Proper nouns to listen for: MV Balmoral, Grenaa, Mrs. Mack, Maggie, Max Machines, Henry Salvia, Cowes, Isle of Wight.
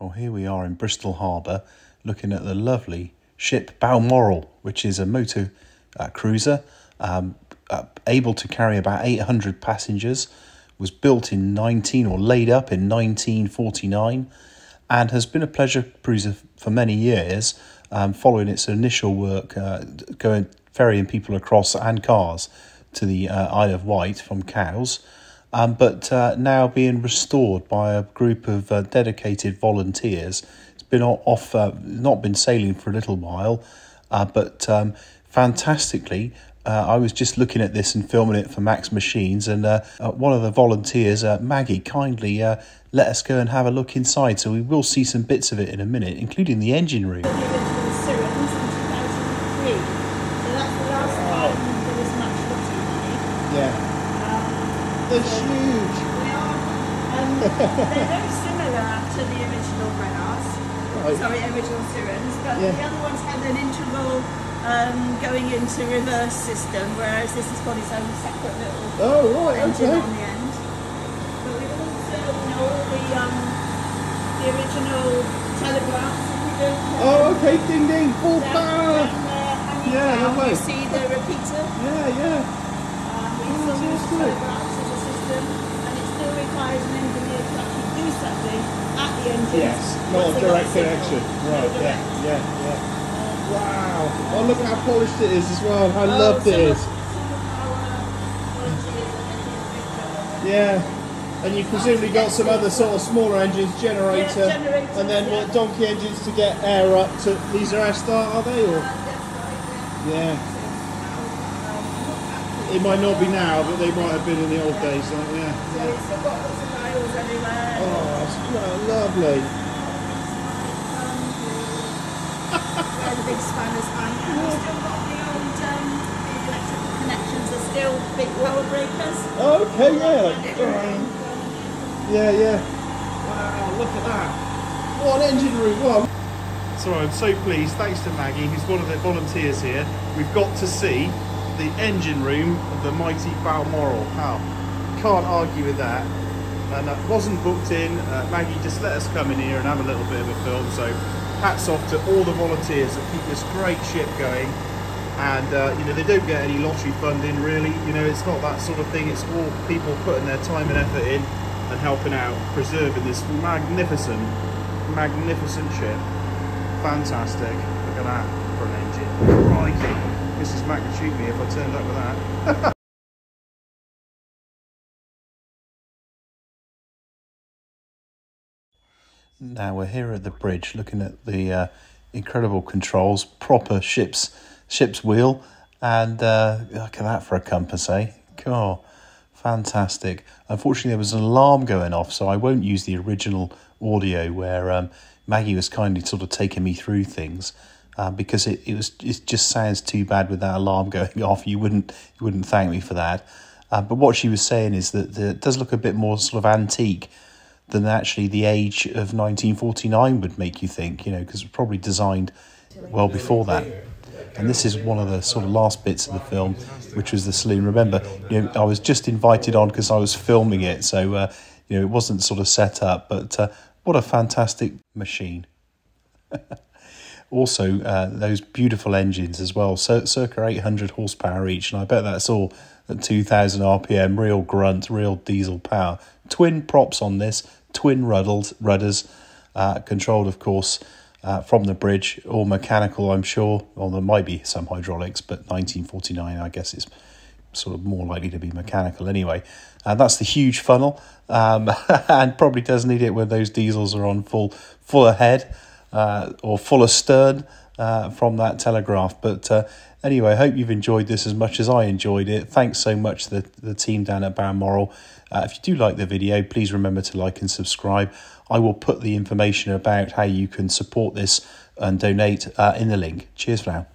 Well, here we are in Bristol Harbour, looking at the lovely ship Balmoral, which is a motor cruiser, able to carry about 800 passengers, was built in laid up in 1949, and has been a pleasure cruiser for many years, following its initial work, ferrying people across and cars to the Isle of Wight from Cowes, but now being restored by a group of dedicated volunteers. It's been off, not been sailing for a little while, but fantastically, I was just looking at this and filming it for Max Machines, and one of the volunteers, Maggie, kindly let us go and have a look inside. So we will see some bits of it in a minute, including the engine room. We went to the Syrians in 2003, so that's the last time there was much lottery money. Yeah. They're huge. They are. They're very similar to the original Grenards, sorry, original Syrians, but the other ones had an interval going into reverse system, whereas this has got its own separate little engine on the end. But we've also all the original telegraphs. Ding ding, full power. Yeah, lovely. You see the repeater. Yeah, yeah. We've got telegraphs as a system, and it still requires an engineer to actually do something at the engine. Yes, not a direct connection. Right. No direct. Yeah. Wow! Oh, look at how polished it is as well. How loved it is. Yeah, and you've presumably got some other sort of smaller engines, generator, and then donkey engines to get air up to. These are Astar, are they? Or yeah, it might not be now, but they might have been in the old days. Like, so it's got lots of miles everywhere. Oh, lovely. Big spanners on. And we've still got the old electrical connections are still big power breakers. Okay, yeah. Wow, look at that. What an engine room, So I'm so pleased, thanks to Maggie, who's one of the volunteers here. We've got to see the engine room of the mighty Balmoral. Can't argue with that. And that wasn't booked in. Maggie just let us come in here and have a little bit of a film, so hats off to all the volunteers that keep this great ship going. And you know, they don't get any lottery funding really, you know, it's not that sort of thing. It's all people putting their time and effort in and helping out, preserving this magnificent, magnificent ship. Fantastic, look at that for an engine. Crikey, Mrs. Mack would shoot me if I turned up with that. Now we're here at the bridge looking at the incredible controls, proper ship's wheel, and look at that for a compass, eh? Oh, fantastic. Unfortunately, there was an alarm going off, so I won't use the original audio where Maggie was kindly sort of taking me through things, because it just sounds too bad with that alarm going off. You wouldn't thank me for that. But what she was saying is that it does look a bit more sort of antique than actually the age of 1949 would make you think, you know, because it was probably designed well before that. And this is one of the sort of last bits of the film, which was the saloon. Remember, you know, I was just invited on because I was filming it, so you know, it wasn't sort of set up, but what a fantastic machine. Also, those beautiful engines as well, so circa 800 horsepower each, and I bet that's all at 2000 RPM, real grunt, real diesel power. Twin props on this, twin rudders, controlled, of course, from the bridge, all mechanical, I'm sure. Well, there might be some hydraulics, but 1949, I guess it's sort of more likely to be mechanical anyway. And that's the huge funnel, and probably does need it when those diesels are on full ahead, or full astern, from that telegraph. But anyway, I hope you've enjoyed this as much as I enjoyed it. Thanks so much to the team down at Balmoral. If you do like the video, please remember to like and subscribe. I will put the information about how you can support this and donate in the link. Cheers for now.